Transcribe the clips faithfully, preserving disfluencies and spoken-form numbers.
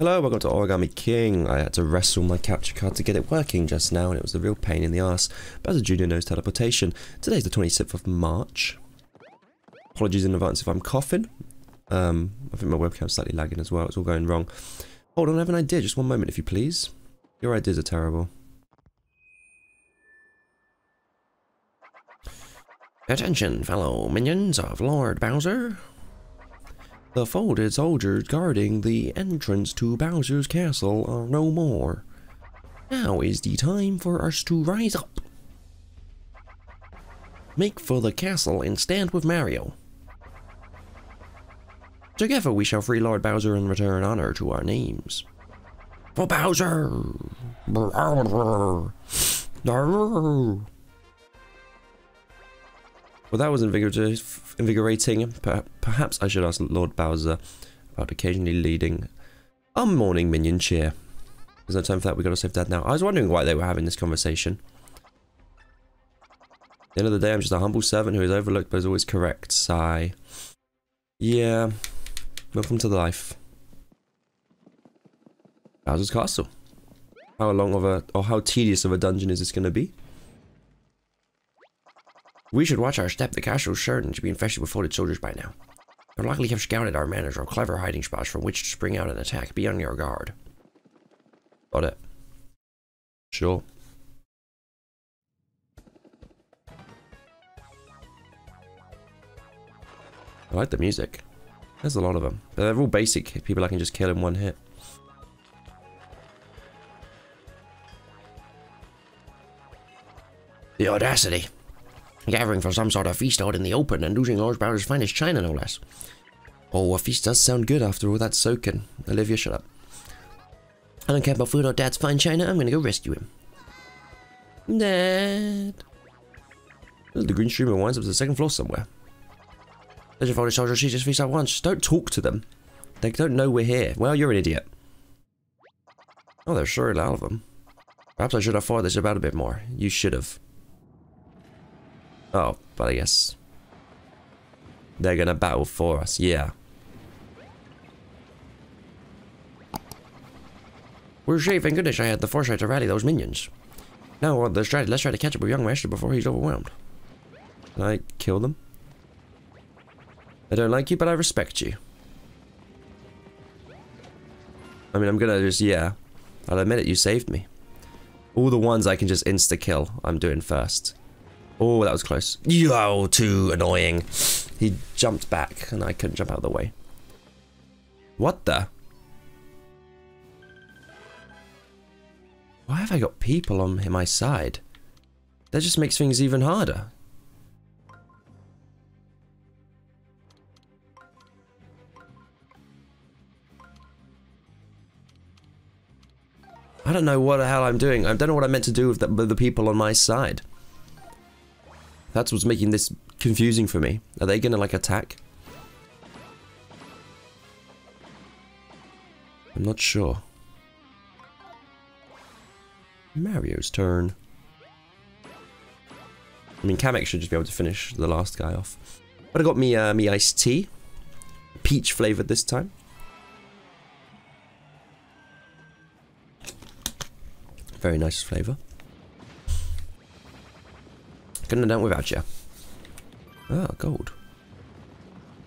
Hello, welcome to Origami King. I had to wrestle my capture card to get it working just now, and it was a real pain in the ass. Bowser Junior knows teleportation. Today's the twenty-sixth of March. Apologies in advance if I'm coughing. Um, I think my webcam's slightly lagging as well. It's all going wrong. Hold on, I have an idea. Just one moment, if you please. Your ideas are terrible. Attention, fellow minions of Lord Bowser. The folded soldiers guarding the entrance to Bowser's Castle are no more. Now is the time for us to rise up. Make for the castle and stand with Mario. Together we shall free Lord Bowser and return honor to our names. For Bowser! Well, that was invigorating. Perhaps I should ask Lord Bowser about occasionally leading a morning minion cheer. There's no time for that, we gotta save Dad now. I was wondering why they were having this conversation. At the end of the day, I'm just a humble servant who is overlooked but is always correct. Sigh. Yeah. Welcome to life. Bowser's Castle. How long of a, or how tedious of a dungeon is this gonna be? We should watch our step. The castle is certain to be infested with folded soldiers by now. They'll likely have scouted our manners or clever hiding spots from which to spring out and attack. Be on your guard. Got it. Sure. I like the music. There's a lot of them. But they're all basic people I can just kill in one hit. The audacity. Gathering for some sort of feast out in the open and losing Lord Bowser's finest china, no less. Oh, a feast does sound good after all that soaking. Olivia, shut up. I don't care about food or Dad's fine china. I'm gonna go rescue him. Dad. The green streamer winds up to the second floor somewhere. There's a folded soldier. She just feast at once. Don't talk to them. They don't know we're here. Well, you're an idiot. Oh, there's sure a lot of them. Perhaps I should have thought this about a bit more. You should have. Oh, but I guess they're gonna battle for us, yeah. We're safe, thank goodness I had the foresight to rally those minions. Now let's try, let's try to catch up with young master before he's overwhelmed. Can I kill them? I don't like you, but I respect you. I mean, I'm gonna just, yeah. I'll admit it, you saved me. All the ones I can just insta-kill, I'm doing first. Oh, that was close. Yo, too annoying. He jumped back and I couldn't jump out of the way. What the? Why have I got people on my side? That just makes things even harder. I don't know what the hell I'm doing. I don't know what I meant to do with the, with the people on my side. That's what's making this confusing for me. Are they gonna, like, attack? I'm not sure. Mario's turn. I mean, Kamek should just be able to finish the last guy off. But I got me, uh, me iced tea. Peach flavored this time. Very nice flavor. Couldn't have done it without you. Ah, oh, gold.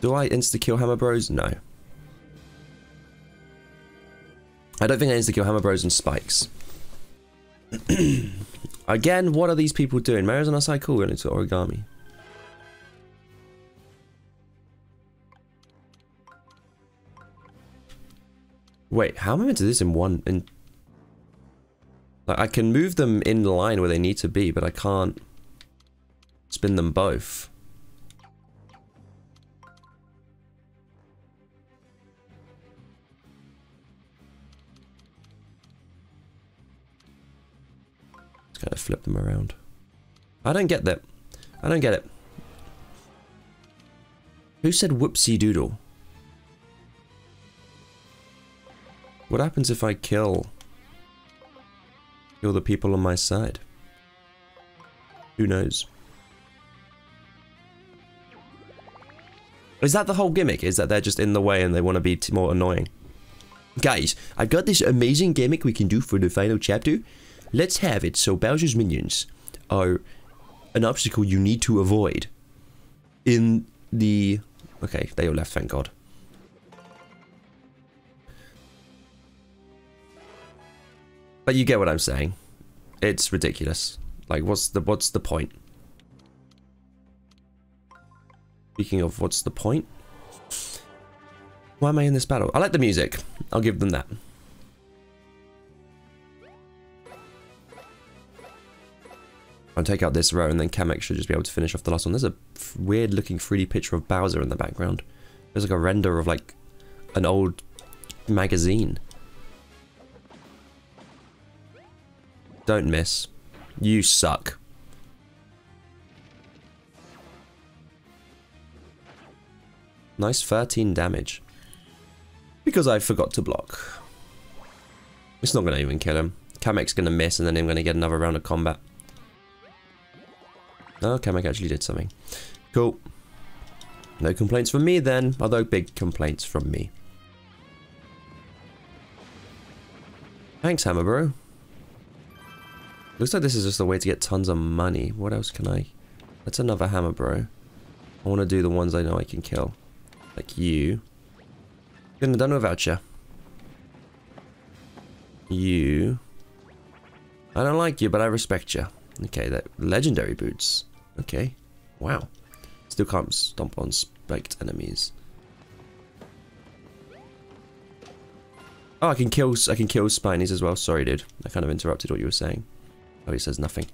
Do I insta-kill Hammer Bros? No. I don't think I insta-kill Hammer Bros and Spikes. Again, what are these people doing? Mario's on our side, cool, we're going to origami. Wait, how am I meant to do this in one... In... Like, I can move them in line where they need to be, but I can't... spin them both. Just kind of flip them around. I don't get that. I don't get it. Who said whoopsie doodle? What happens if I kill... kill the people on my side? Who knows? Is that the whole gimmick? Is that they're just in the way and they want to be more annoying? Guys, I've got this amazing gimmick we can do for the final chapter. Let's have it so Bowser's minions are an obstacle you need to avoid in the... Okay, they all left, thank God. But you get what I'm saying. It's ridiculous. Like, what's the what's the point? Speaking of what's the point? Why am I in this battle? I like the music. I'll give them that. I'll take out this row and then Kamek should just be able to finish off the last one. There's a weird looking three D picture of Bowser in the background. There's like a render of like an old magazine. Don't miss. You suck. Nice thirteen damage. Because I forgot to block. It's not going to even kill him. Kamek's going to miss and then I'm going to get another round of combat. Oh, Kamek actually did something. Cool. No complaints from me then, although big complaints from me. Thanks, Hammer Bro. Looks like this is just a way to get tons of money. What else can I... That's another hammer, bro. I want to do the ones I know I can kill. Like you. Couldn't have done it without you. You. I don't like you, but I respect you. Okay, that legendary boots. Okay. Wow. Still can't stomp on spiked enemies. Oh, I can kill, I can kill spinies as well. Sorry, dude. I kind of interrupted what you were saying. Oh, he says nothing.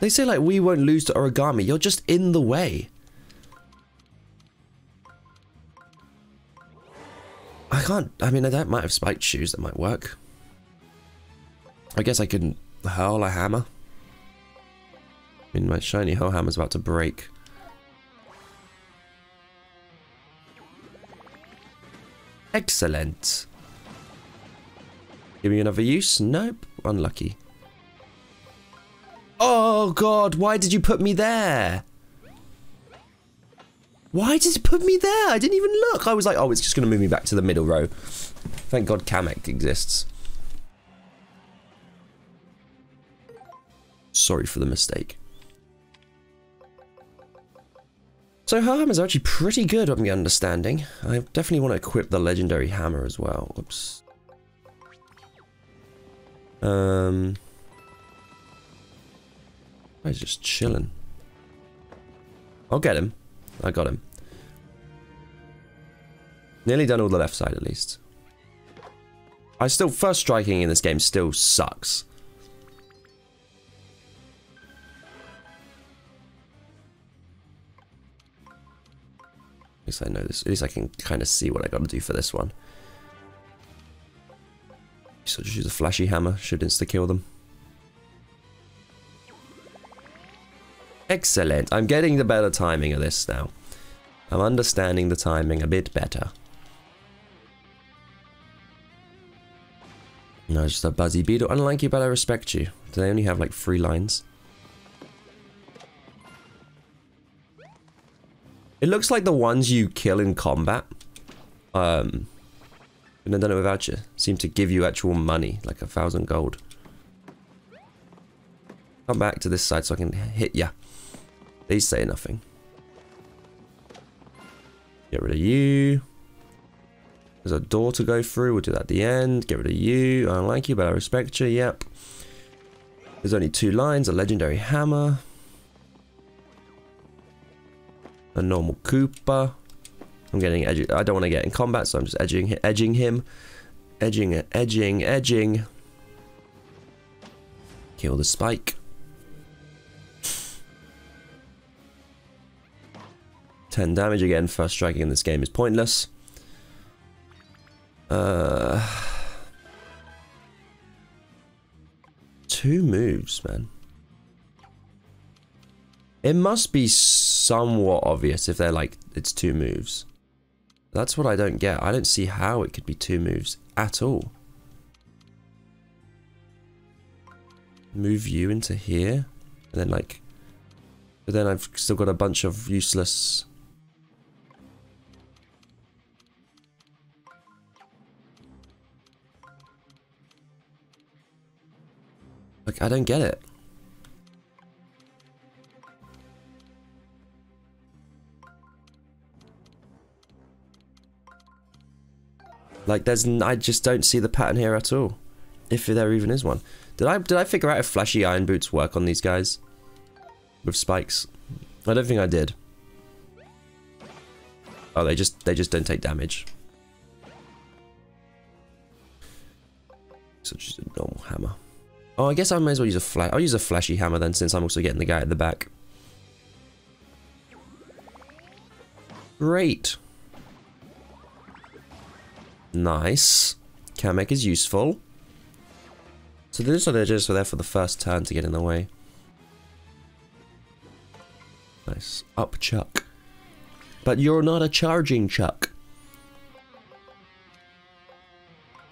They say, like, we won't lose to Origami. You're just in the way. I can't... I mean, that might have spiked shoes. That might work. I guess I can hurl a hammer. I mean, my shiny hell hammer's about to break. Excellent. Give me another use? Nope. Unlucky. Oh, God. Why did you put me there? Why did you put me there? I didn't even look. I was like, oh, it's just going to move me back to the middle row. Thank God Kamek exists. Sorry for the mistake. So her hammer's actually pretty good, I'm understanding. I definitely want to equip the legendary hammer as well. Oops. Um, I was just chilling. I'll get him. I got him. Nearly done all the left side, at least. I still... First striking in this game still sucks. I know this. At least I can kind of see what I got to do for this one. So just use a flashy hammer. Should insta kill them. Excellent. I'm getting the better timing of this now. I'm understanding the timing a bit better. No, just a Buzzy Beetle. I don't like you, but I respect you. Do they only have like three lines? It looks like the ones you kill in combat, um, and I've done it without you, seem to give you actual money, like a thousand gold. Come back to this side so I can hit ya. These say nothing. Get rid of you. There's a door to go through, we'll do that at the end. Get rid of you. I don't like you, but I respect you, yep. There's only two lines, a legendary hammer. A normal Koopa. I'm getting edgy. I don't want to get in combat, so I'm just edging, edging him. Edging, edging, edging. Kill the spike. ten damage again. First striking in this game is pointless. Uh, two moves, man. It must be somewhat obvious if they're like, it's two moves. That's what I don't get. I don't see how it could be two moves at all. move you into here, and then like, but then I've still got a bunch of useless. Like, I don't get it. Like, there's, n I just don't see the pattern here at all, if there even is one. Did I, did I figure out if flashy iron boots work on these guys? With spikes? I don't think I did. Oh, they just, they just don't take damage. So just a normal hammer. Oh, I guess I may as well use a flash. I'll use a flashy hammer then, since I'm also getting the guy at the back. Great. Nice. Kamek is useful. So those are just there for the first turn to get in the way. Nice. Up Chuck. But you're not a charging Chuck.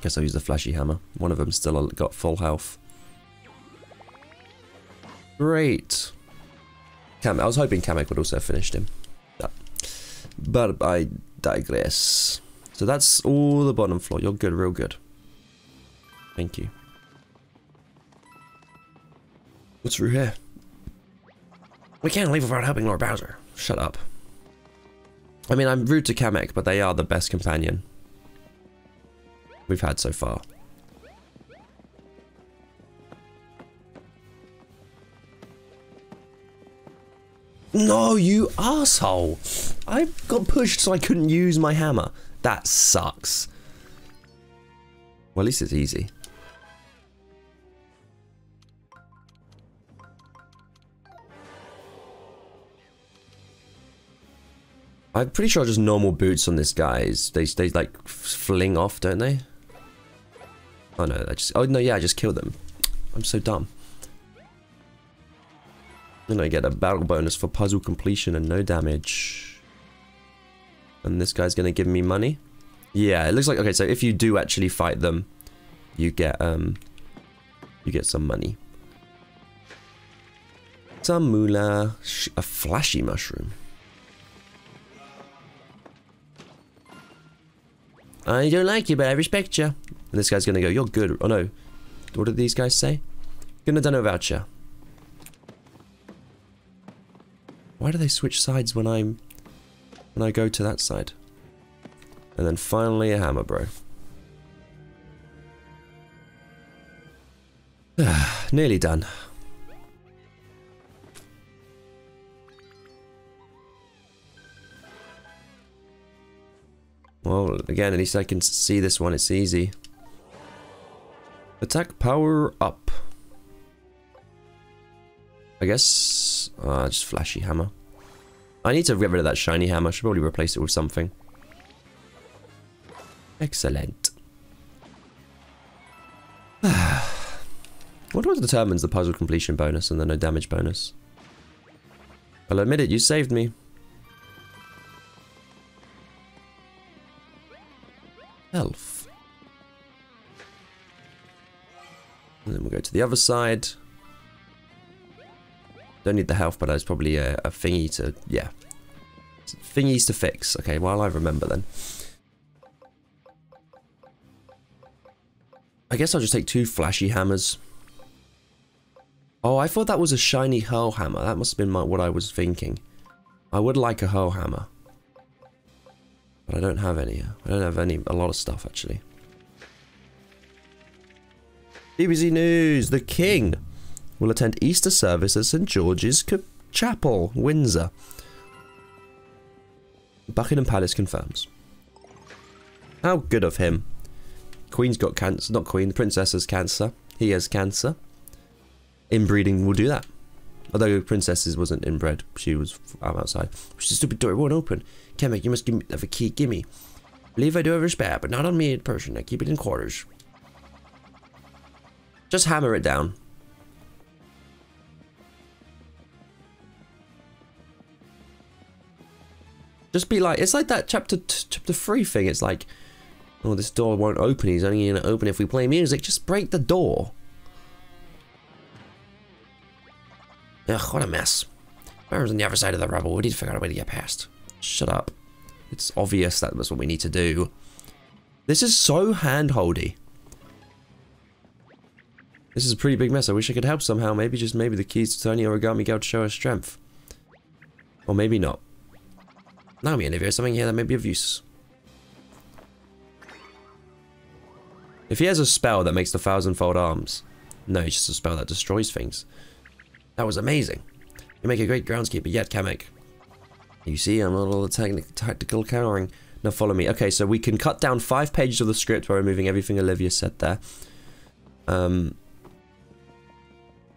Guess I'll use the flashy hammer. One of them still got full health. Great. Kamek, I was hoping Kamek would also have finished him. But I digress. So that's all the bottom floor. You're good, real good. Thank you. What's through here? We can't leave without helping Lord Bowser. Shut up. I mean, I'm rude to Kamek, but they are the best companion we've had so far. No, you asshole! I got pushed so I couldn't use my hammer. That sucks. Well, at least it's easy. I'm pretty sure just normal boots on this guy is they they like fling off, don't they? Oh no, I just oh no yeah, I just killed them. I'm so dumb. Then I get a battle bonus for puzzle completion and no damage. And this guy's gonna give me money. Yeah, it looks like okay. So if you do actually fight them, you get um, you get some money. Some moolah, a flashy mushroom. I don't like you, but I respect you. And this guy's gonna go, you're good. Oh no. What did these guys say? Gonna done without you. Why do they switch sides when I'm... when I go to that side? And then finally a hammer, bro. Nearly done. Well, again, at least I can see this one, it's easy. Attack power up. I guess... Uh, just flashy hammer. I need to get rid of that shiny hammer, I should probably replace it with something. Excellent. What determines the puzzle completion bonus and the no damage bonus? I'll admit it, you saved me. Health. And then we'll go to the other side. Don't need the health, but there's probably a, a thingy to, yeah. Thingies to fix. Okay, well, I remember then. I guess I'll just take two flashy hammers. Oh, I thought that was a shiny hurl hammer. That must have been my, what I was thinking. I would like a hurl hammer. But I don't have any. I don't have any. A lot of stuff, actually. B B C News. The King will attend Easter service at Saint George's Chapel, Windsor. Buckingham Palace confirms. How good of him. Queen's got cancer. Not Queen. The Princess has cancer. He has cancer. Inbreeding will do that. Although Princesses wasn't inbred. She was outside. Which is a stupid door. It won't open. Kamek, you must give me have a key. Gimme. Believe I do have a spare, but not on me in person. I keep it in quarters. Just hammer it down. Just be like, it's like that chapter t chapter three thing. It's like, oh, this door won't open. He's only going to open if we play music. Just break the door. Ugh, what a mess. My room's on the other side of the rubble. We need to figure out a way to get past. Shut up. It's obvious that was what we need to do. This is so hand-holdy. This is a pretty big mess. I wish I could help somehow. Maybe just maybe the keys to Tiny Origami Girl to show her strength. Or maybe not. Now me, Olivia, something here that may be of use. If he has a spell that makes the thousandfold arms. No, it's just a spell that destroys things. That was amazing. You make a great groundskeeper, yet Kamek. You see, I'm not all the tactical cowering. Now follow me. Okay, so we can cut down five pages of the script by removing everything Olivia said there. Um,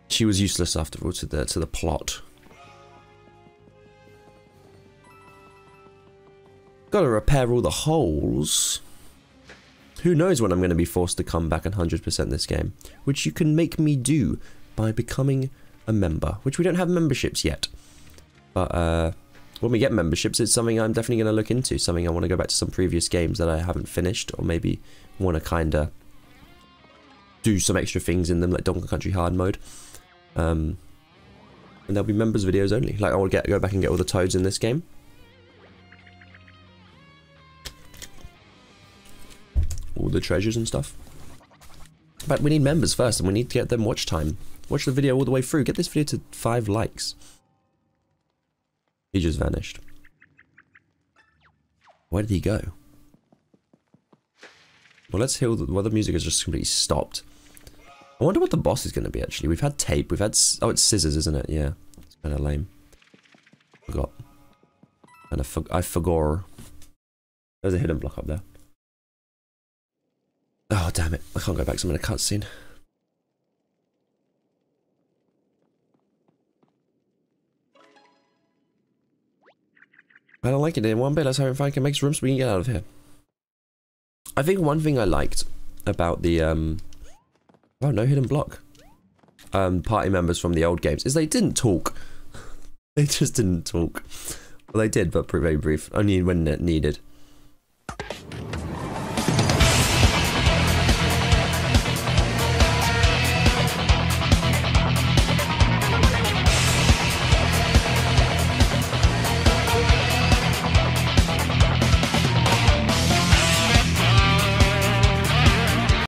she was useless after all to the to the plot. Gotta repair all the holes. Who knows when I'm going to be forced to come back and one hundred percent this game, which you can make me do by becoming a member, which we don't have memberships yet. But uh, when we get memberships, it's something I'm definitely going to look into. Something I want to go back to some previous games that I haven't finished, or maybe want to kind of do some extra things in them, like Donkey Kong Country hard mode. Um, and there'll be members videos only. Like I will get go back and get all the toads in this game. All the treasures and stuff. But we need members first, and we need to get them watch time. Watch the video all the way through. Get this video to five likes. He just vanished. Where did he go? Well, let's hear the, well, the music has just completely stopped. I wonder what the boss is going to be, actually. We've had tape, we've had... Oh, it's scissors, isn't it? Yeah. It's kind of lame. Forgot. And I, for, I forgot. There's a hidden block up there. Oh, damn it. I can't go back, so I'm in a cutscene. I don't like it in one bit. Let's hope if I can make some room so we can get out of here. I think one thing I liked about the, um... oh, no hidden block. Um, party members from the old games is they didn't talk. They just didn't talk. Well, they did, but very brief. Only when needed.